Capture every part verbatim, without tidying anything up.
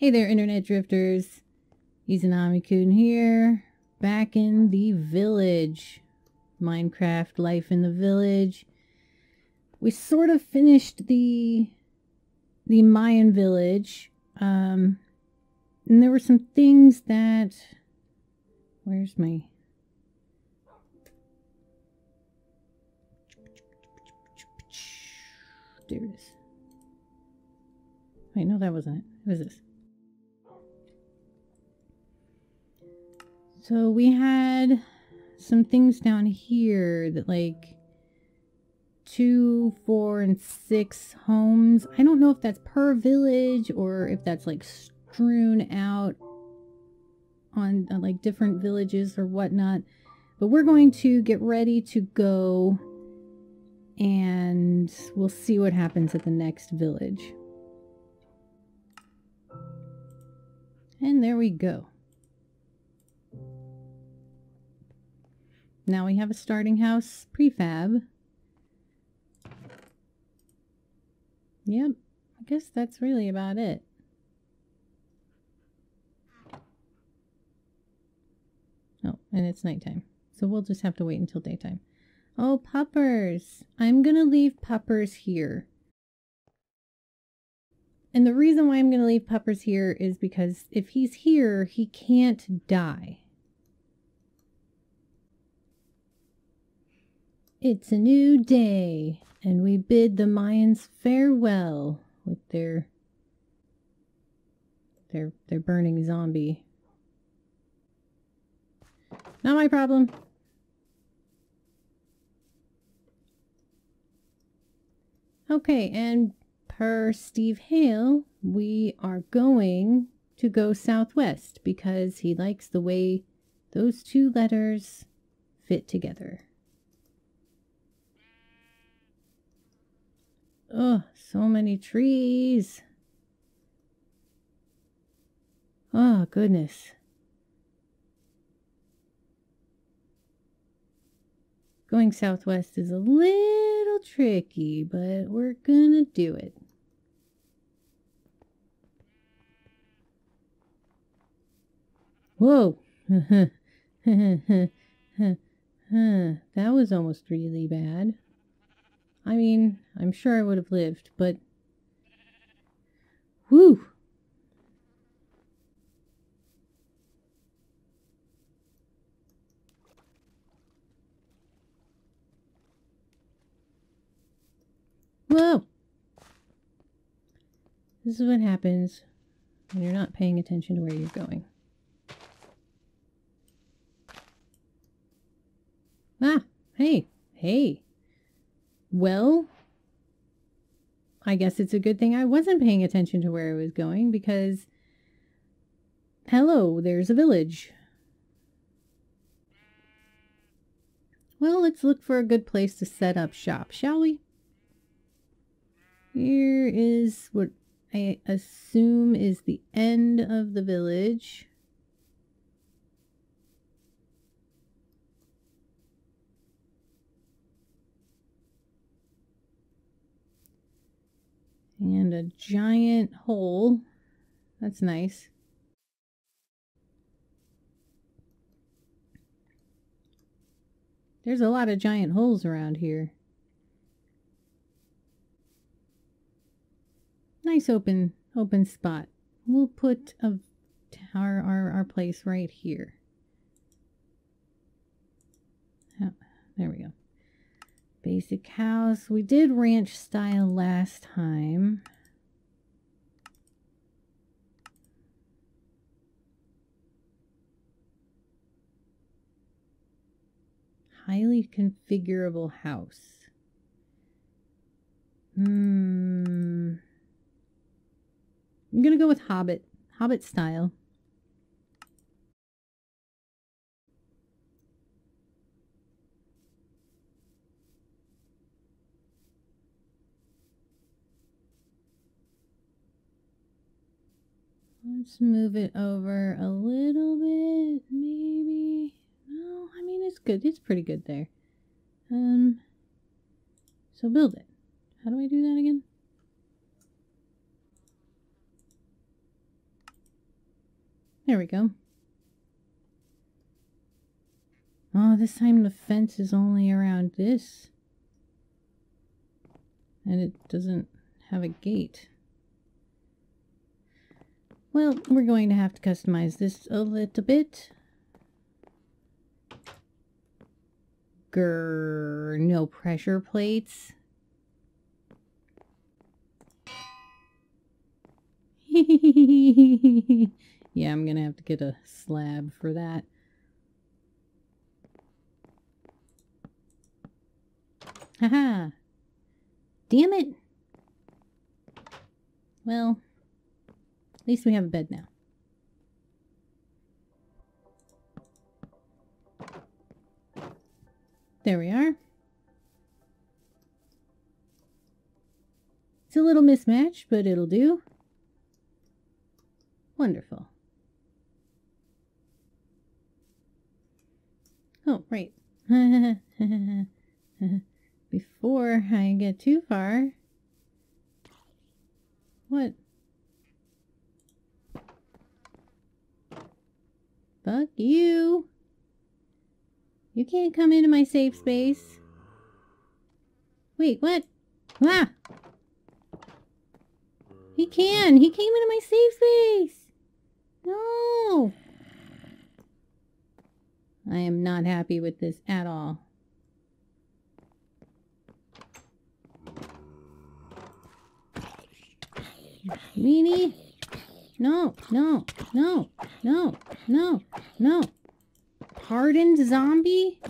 Hey there, internet drifters. Izanami-kun here, back in the village. Minecraft life in the village. We sort of finished the the Mayan village. Um, and there were some things that... Where's my... There it is. Wait, no, that wasn't it. What is this? So we had some things down here that like two, four, and six homes. I don't know if that's per village or if that's like strewn out on uh, like different villages or whatnot. But we're going to get ready to go and we'll see what happens at the next village. And there we go. Now we have a starting house prefab. Yep, I guess that's really about it. Oh, and it's nighttime, so we'll just have to wait until daytime. Oh, puppers! I'm gonna leave puppers here. And the reason why I'm gonna leave puppers here is because if he's here, he can't die. It's a new day, and we bid the Mayans farewell with their their their burning zombie. Not my problem. Okay, and per Steve Hale, we are going to go southwest because he likes the way those two letters fit together. Oh, so many trees. Oh, goodness. Going southwest is a little tricky, but we're gonna do it. Whoa. That was almost really bad. I mean, I'm sure I would have lived, but... Whew! Whoa! This is what happens when you're not paying attention to where you're going. Ah! Hey! Hey! Well, I guess it's a good thing I wasn't paying attention to where I was going because, hello, there's a village. Well, let's look for a good place to set up shop, shall we? Here is what I assume is the end of the village. And a giant hole. That's nice. There's a lot of giant holes around here. Nice open, open spot. We'll put a, our, our, our place right here. Oh, there we go. Basic house. We did ranch style last time. Highly configurable house. Hmm. I'm gonna go with Hobbit. Hobbit style. Let's move it over a little bit, maybe. No, I mean, it's good. It's pretty good there. Um, so build it. How do I do that again? There we go. Oh, this time the fence is only around this. And it doesn't have a gate. Well, we're going to have to customize this a little bit. Grrr, no pressure plates. Yeah, I'm gonna have to get a slab for that. Haha! Damn it! Well, at least we have a bed now. There we are. It's a little mismatched, but it'll do. Wonderful. Oh, right. Before I get too far... What? Fuck you! You can't come into my safe space. Wait, what? Ah! He can! He came into my safe space! No! I am not happy with this at all. Meanie! No, no, no, no, no, no. Hardened zombie?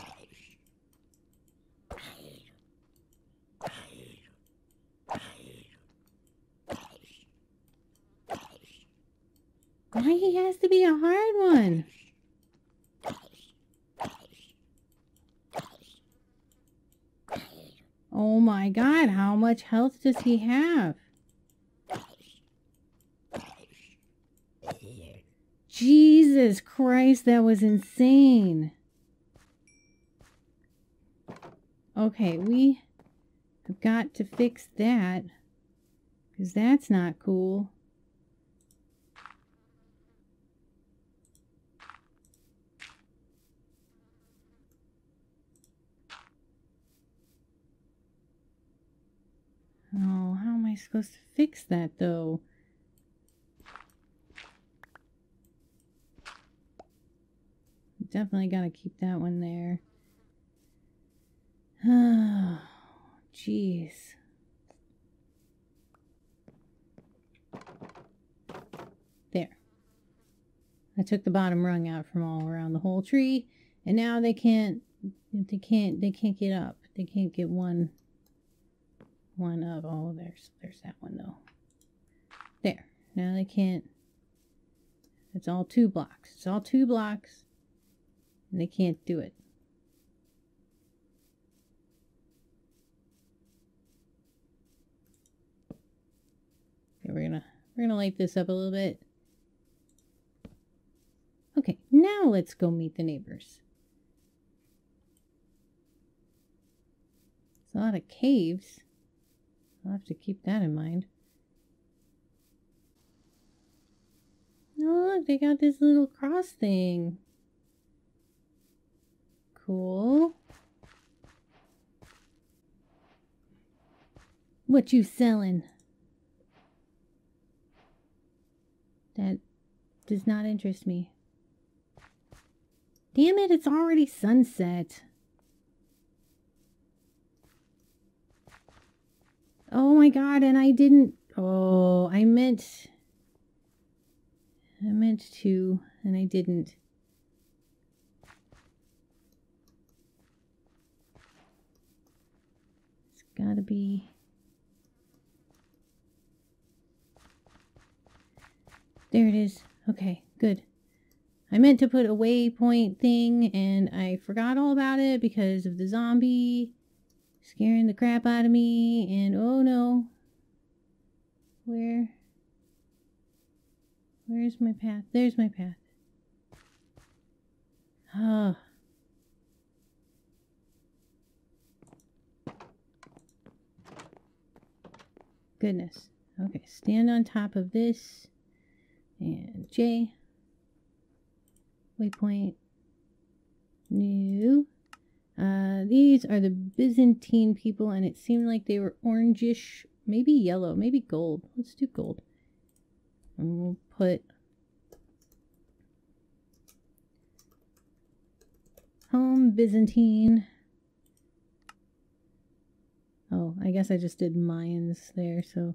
Why he has to be a hard one? Oh my god, how much health does he have? Jesus Christ, that was insane. Okay, we have got to fix that. Because that's not cool. Oh, how am I supposed to fix that, though? Definitely gotta keep that one there. Oh, jeez. There. I took the bottom rung out from all around the whole tree, and now they can't. They can't. They can't get up. They can't get one. One up. Oh, there's there's that one though. There. Now they can't. It's all two blocks. It's all two blocks. And they can't do it. Okay, we're gonna we're gonna light this up a little bit. Okay, now let's go meet the neighbors. It's a lot of caves. I'll have to keep that in mind. Oh, look, they got this little cross thing. Cool. What you selling? That does not interest me. Damn it, it's already sunset. Oh my god, and I didn't... Oh, I meant... I meant to, and I didn't. Gotta be. There it is. Okay, good. I meant to put a waypoint thing and I forgot all about it because of the zombie scaring the crap out of me and oh no. Where? Where's my path? There's my path. Ah. Oh. Goodness. Okay, stand on top of this. And J. Waypoint. New. Uh, these are the Byzantine people, and it seemed like they were orangish, maybe yellow, maybe gold. Let's do gold. And we'll put home Byzantine. Oh, I guess I just did Mayans there, so.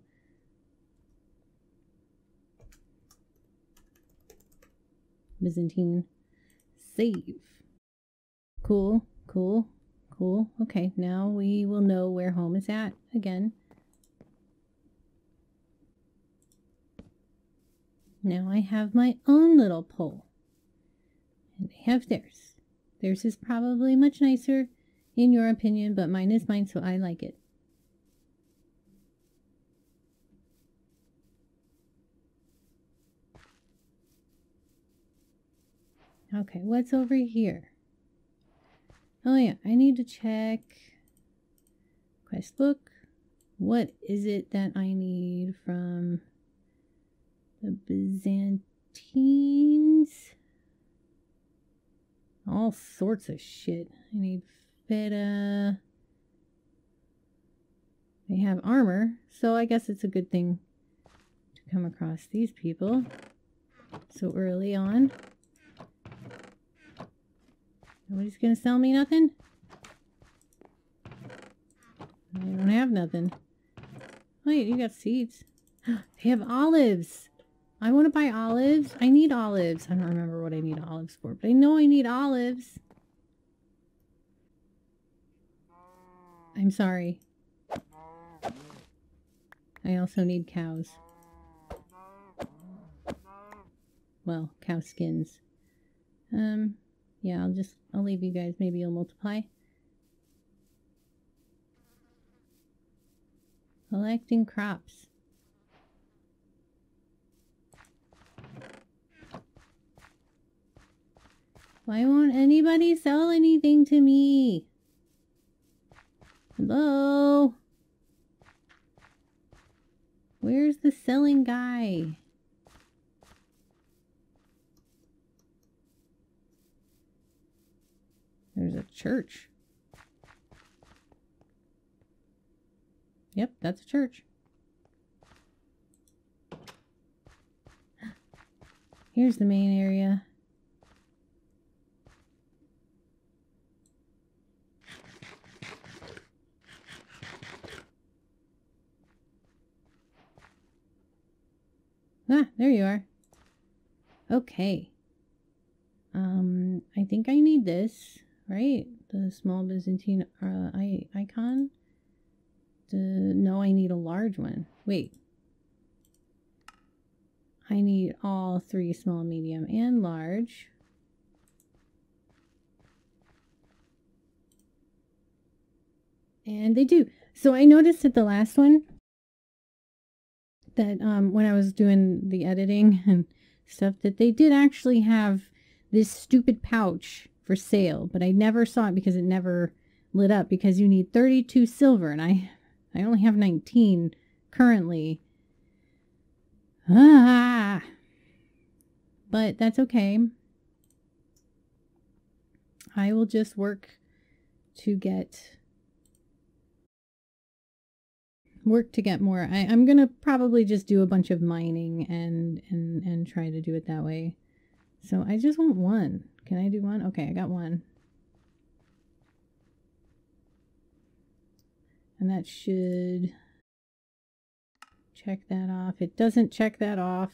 Byzantine. Save. Cool, cool, cool. Okay, now we will know where home is at again. Now I have my own little pole. And they have theirs. Theirs is probably much nicer, in your opinion, but mine is mine, so I like it. Okay, what's over here? Oh yeah, I need to check quest book. What is it that I need from the Byzantines? All sorts of shit. I need feta. They have armor, so I guess it's a good thing to come across these people so early on. Nobody's gonna sell me nothing? I don't have nothing. Wait, you got seeds. They have olives! I want to buy olives. I need olives. I don't remember what I need olives for, but I know I need olives. I'm sorry. I also need cows. Well, cow skins. Um... Yeah, I'll just, I'll leave you guys. Maybe you'll multiply. Collecting crops. Why won't anybody sell anything to me? Hello? Where's the selling guy? There's a church. Yep, that's a church. Here's the main area. Ah, there you are. Okay. Um, I think I need this. Right? The small Byzantine uh, I icon? The, no, I need a large one. Wait. I need all three: small, medium, and large. And they do. So I noticed at the last one that um, when I was doing the editing and stuff, that they did actually have this stupid pouch for sale, but I never saw it because it never lit up, because you need thirty-two silver and I I only have nineteen currently. Ah, but that's okay. I will just work to get work to get more. I, I'm gonna probably just do a bunch of mining and and and try to do it that way. So I just want one. Can I do one? Okay, I got one. And that should check that off. It doesn't check that off.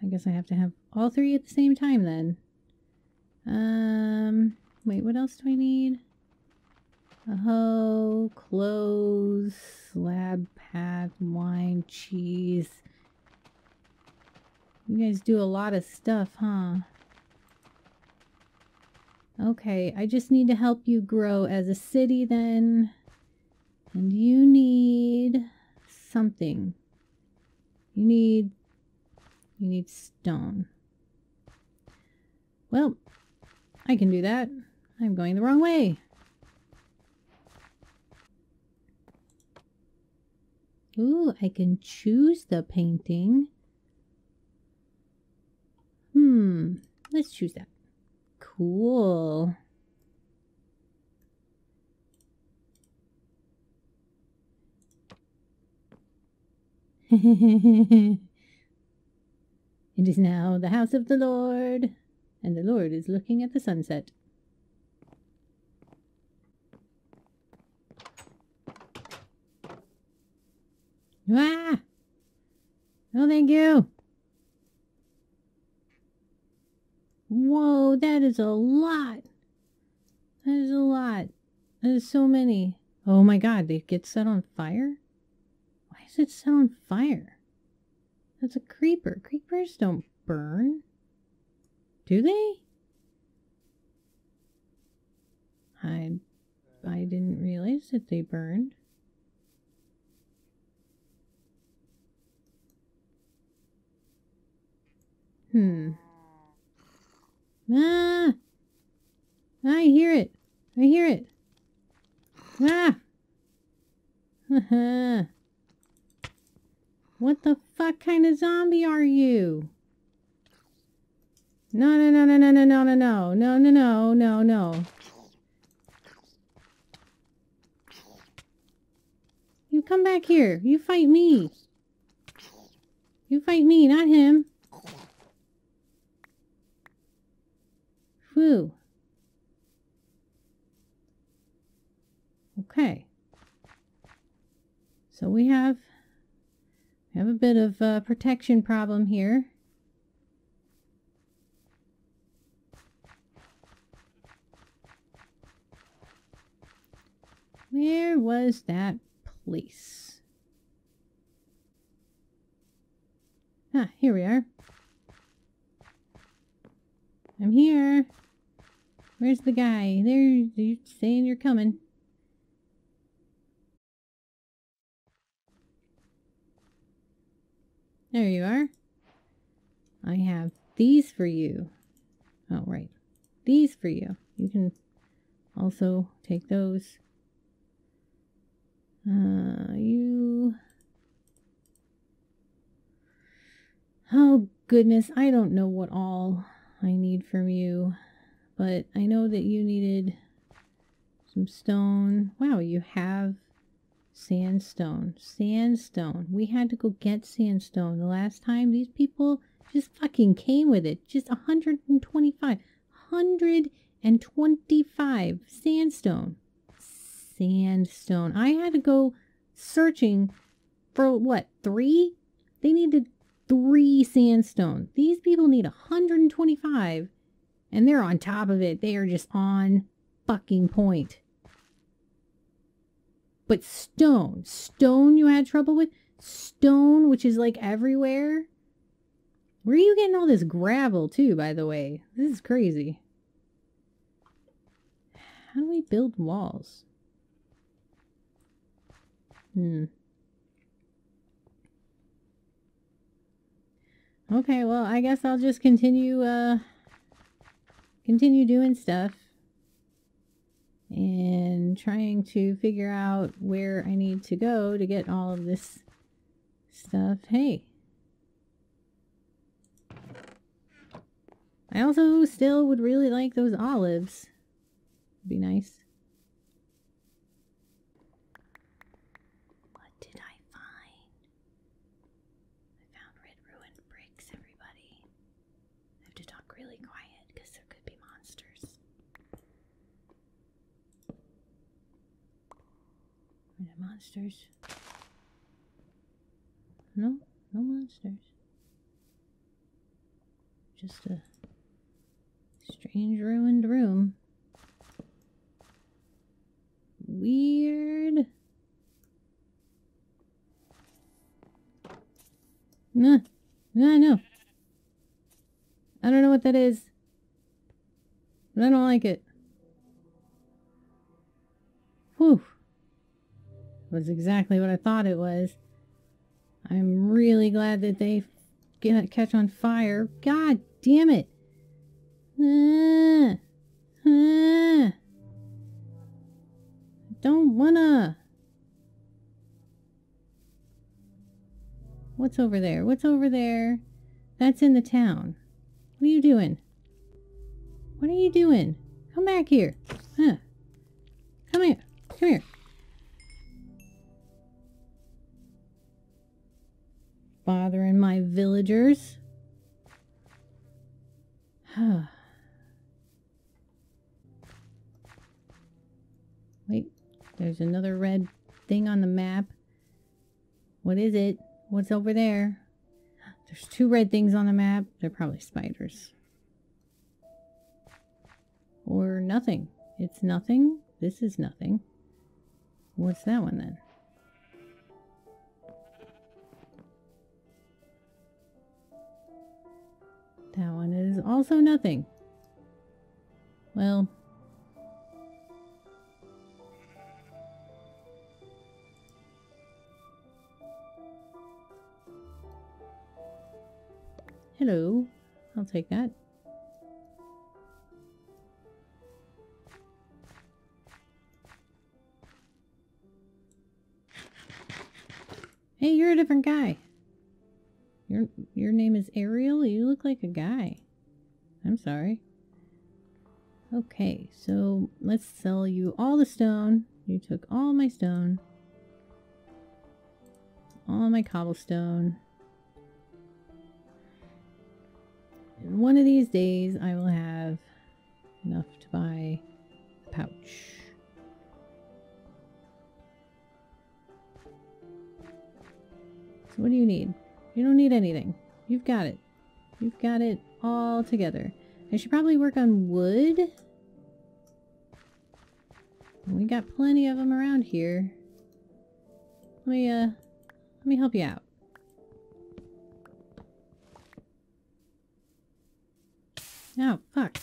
I guess I have to have all three at the same time then. Um, wait, what else do I need? A hoe, clothes, slab, pad, wine, cheese. You guys do a lot of stuff, huh? Okay, I just need to help you grow as a city then. And you need something. You need... You need stone. Well, I can do that. I'm going the wrong way. Ooh, I can choose the painting. Hmm, let's choose that. Cool. It is now the house of the Lord, and the Lord is looking at the sunset. Ah! Oh, thank you! Whoa, that is a lot! That is a lot. That is so many. Oh my god, they get set on fire? Why is it set on fire? That's a creeper. Creepers don't burn. Do they? I, I didn't realize that they burned. Hmm. Ah! I hear it. I hear it. Ah! Haha. What the fuck kind of zombie are you? No, no, no, no, no, no, no, no, no, no, no, no, no, no. You come back here. You fight me. You fight me, not him. Whew. Okay. So we have... I have a bit of a protection problem here. Where was that place? Ah, here we are. I'm here. Where's the guy? There, you're saying you're coming. There you are. I have these for you. Oh, right. These for you. You can also take those. Uh, you... Oh, goodness. I don't know what all I need from you. But I know that you needed some stone. Wow, you have... Sandstone. Sandstone. We had to go get sandstone the last time. These people just fucking came with it. Just one hundred twenty-five. one hundred twenty-five. Sandstone. Sandstone. I had to go searching for, what, three? They needed three sandstone. These people need one hundred twenty-five. And they're on top of it. They are just on fucking point. But stone, stone you had trouble with? Stone, which is like everywhere? Where are you getting all this gravel too, by the way? This is crazy. How do we build walls? Hmm. Okay, well, I guess I'll just continue, uh... continue doing stuff. And trying to figure out where I need to go to get all of this stuff. Hey. I also still would really like those olives. Would be nice. What did I find? I found red ruined bricks, everybody. I have to talk really quiet because there could be monsters. Are there monsters? No, no monsters. Just a strange ruined room. Weird. No, no, no. I don't know what that is. But I don't like it. Whew. Was exactly what I thought it was. I'm really glad that they get catch on fire. God damn it! Uh, uh, don't wanna. What's over there? What's over there? That's in the town. What are you doing? What are you doing? Come back here. Huh? Come here. Come here. Bothering my villagers. Huh. Wait, there's another red thing on the map. What is it? What's over there? There's two red things on the map. They're probably spiders. Or nothing. It's nothing. This is nothing. What's that one then? That one is also nothing. Well. Hello. I'll take that. Hey, you're a different guy. Your, your name is Ariel? You look like a guy. I'm sorry. Okay, so let's sell you all the stone. You took all my stone. All my cobblestone. And one of these days I will have enough to buy a pouch. What do you need? You don't need anything. You've got it. You've got it all together. I should probably work on wood. We got plenty of them around here. Let me, uh, let me help you out. Oh, fuck.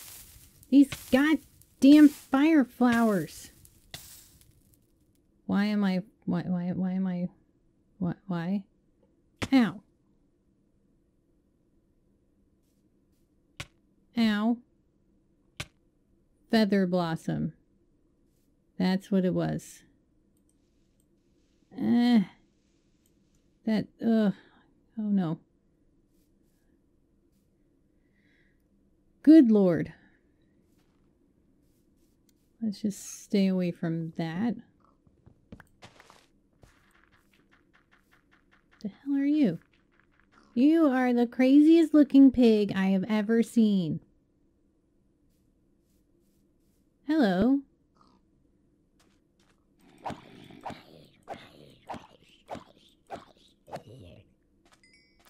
These goddamn fire flowers. Why am I, why, why, why am I, what, why? Ow. Ow. Feather blossom. That's what it was. Eh. That, ugh. Oh no. Good Lord. Let's just stay away from that. The hell are you? You are the craziest looking pig I have ever seen. Hello.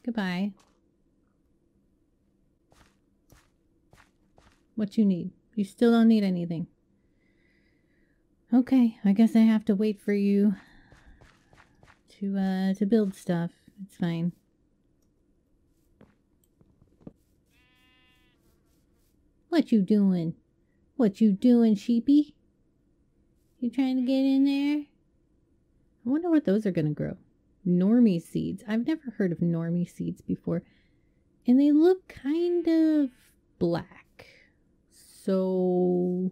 Goodbye. What you need? You still don't need anything. Okay, I guess I have to wait for you. To, uh, to build stuff. It's fine. What you doing? What you doing, sheepy? You trying to get in there? I wonder what those are gonna grow. Normie seeds. I've never heard of normie seeds before. And they look kind of black. So...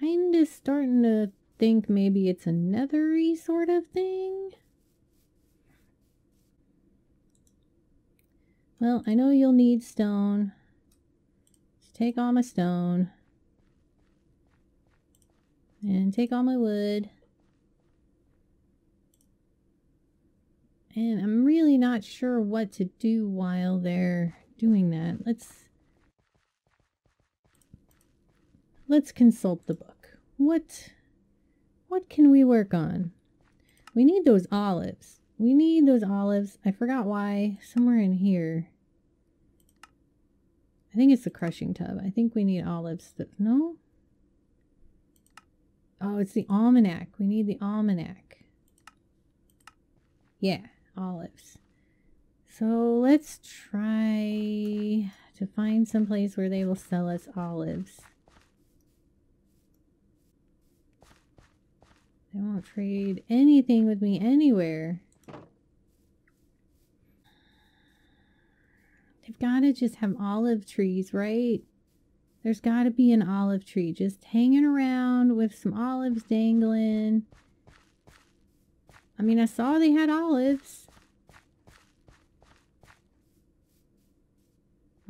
kind of starting to... think maybe it's a nethery sort of thing? Well, I know you'll need stone. Just take all my stone. And take all my wood. And I'm really not sure what to do while they're doing that. Let's... Let's consult the book. What... What can we work on? We need those olives. We need those olives. I forgot why. Somewhere in here. I think it's the crushing tub. I think we need olives. That, no? Oh, it's the almanac. We need the almanac. Yeah, olives. So let's try to find some place where they will sell us olives. They won't trade anything with me anywhere. They've got to just have olive trees, right? There's got to be an olive tree just hanging around with some olives dangling. I mean, I saw they had olives.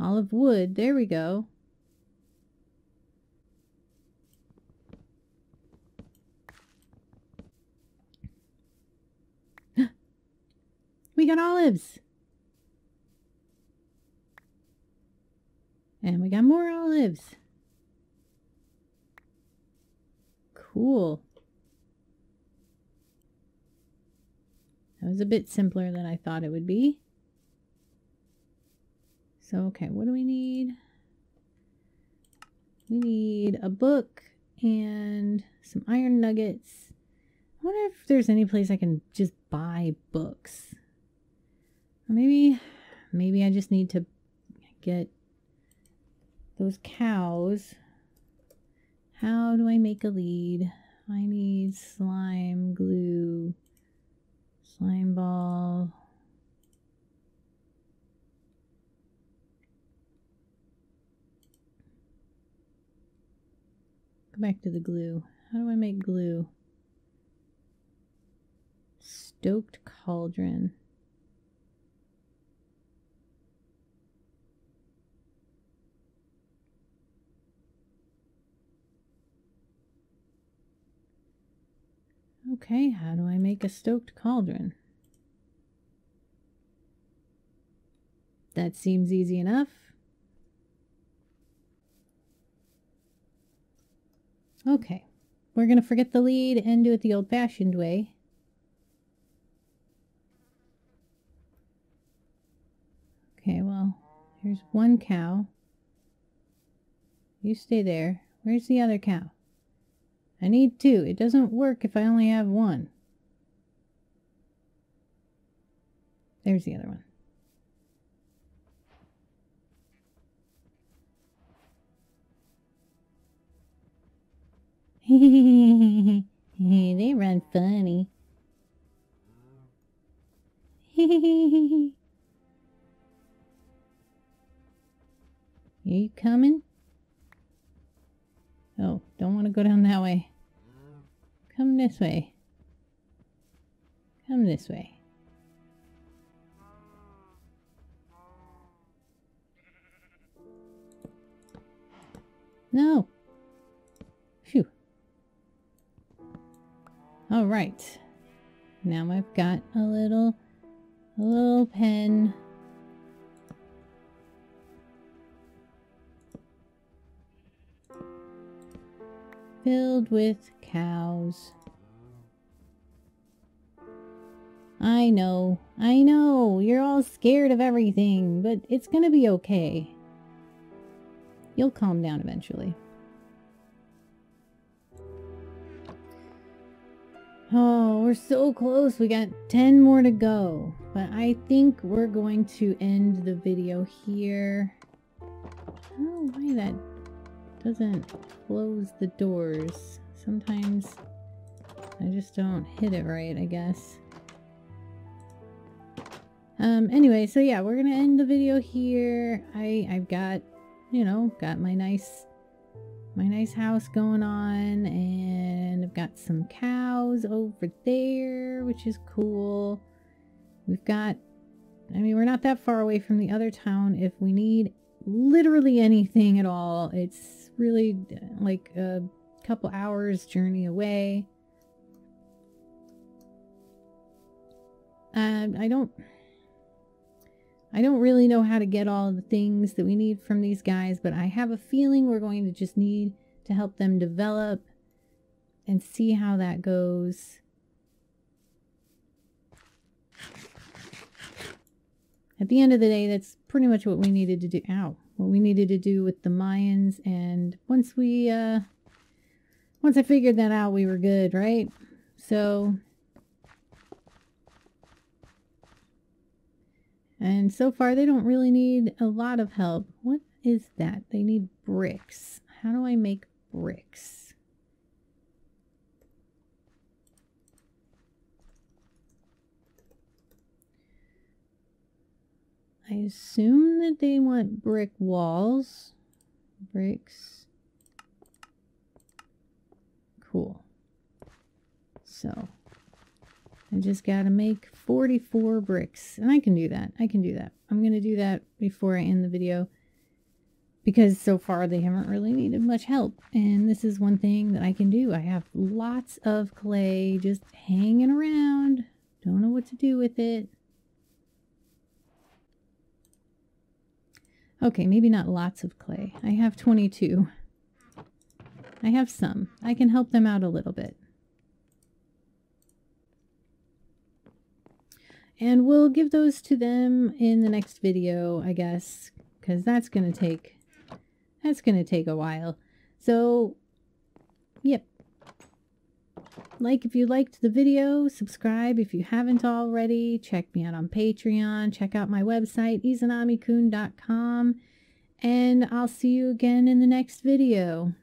Olive wood. There we go. We got olives. And we got more olives. Cool. That was a bit simpler than I thought it would be. So, okay, what do we need? We need a book and some iron nuggets. I wonder if there's any place I can just buy books. Or maybe, maybe I just need to get those cows. How do I make a lead? I need slime glue, slime ball. Go back to the glue. How do I make glue? Stoked cauldron. Okay, how do I make a stoked cauldron? That seems easy enough. Okay, we're gonna forget the lead and do it the old-fashioned way. Okay, well, here's one cow. You stay there. Where's the other cow? I need two. It doesn't work if I only have one. There's the other one. They run funny. Are you coming? Oh, don't want to go down that way. Come this way. Come this way. No. Phew. All right. Now I've got a little, a little pen. Filled with cows. I know, I know, you're all scared of everything, but it's gonna be okay. You'll calm down eventually. Oh, we're so close. We got ten more to go, but I think we're going to end the video here. I don't know why that doesn't close the doors. Sometimes I just don't hit it right, I guess. Um, anyway, so yeah, we're gonna end the video here. I, I've got, you know, got my nice, my nice house going on, and I've got some cows over there, which is cool. We've got, I mean, we're not that far away from the other town if we need literally anything at all. It's really like a couple hours journey away. Um, I don't, I don't really know how to get all the things that we need from these guys, but I have a feeling we're going to just need to help them develop and see how that goes. At the end of the day, that's pretty much what we needed to do. Ow. What we needed to do with the Mayans, and once we, uh, once I figured that out, we were good, right? So, and so far they don't really need a lot of help. What is that? They need bricks. How do I make bricks? I assume that they want brick walls. Bricks. Cool. So, I just gotta make forty-four bricks. And I can do that. I can do that. I'm gonna do that before I end the video. because so far they haven't really needed much help. And this is one thing that I can do. I have lots of clay just hanging around. Don't know what to do with it. Okay, maybe not lots of clay. I have twenty-two. I have some. I can help them out a little bit. And we'll give those to them in the next video, I guess, because that's going to take, that's going to take a while. So, yep. Like if you liked the video, subscribe if you haven't already, check me out on Patreon, check out my website, izanami kun dot com, and I'll see you again in the next video.